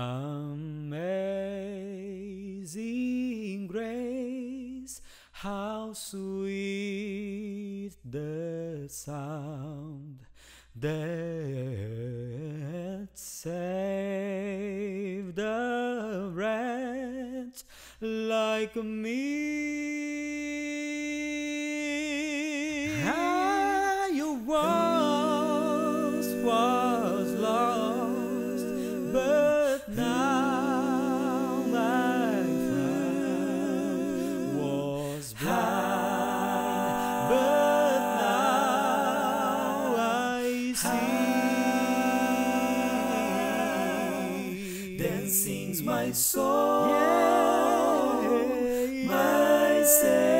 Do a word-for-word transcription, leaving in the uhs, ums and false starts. Amazing grace, how sweet the sound that saved a wretch like me. I once was lost, but now I found, was blind, but now I see. Then sings my soul, yeah, yeah, my Savior.